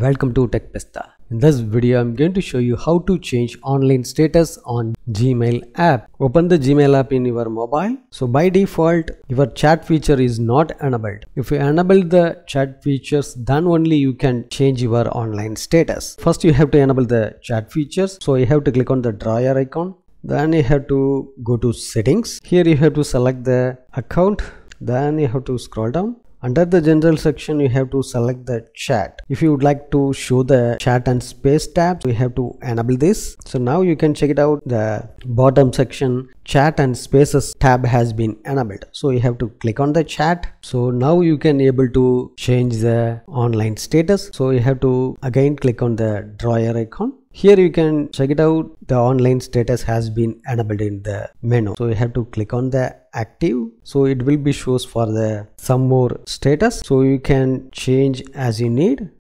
Welcome to TechPista. In this video, I'm going to show you how to change online status on Gmail app. Open the Gmail app in your mobile. So by default, your chat feature is not enabled. If you enable the chat features, then only you can change your online status. First, you have to enable the chat features. So you have to click on the dryer icon. Then you have to go to settings. Here you have to select the account. Then you have to scroll down. Under the general section, you have to select the chat. If you would like to show the chat and space tabs, we have to enable this. So now you can check it out. The bottom section, chat and spaces tab has been enabled. So you have to click on the chat. So now you can able to change the online status. So you have to again click on the drawer icon. Here you can check it out. The online status has been enabled in the menu. So you have to click on the active. So it will be shows for the some more status. So you can change as you need.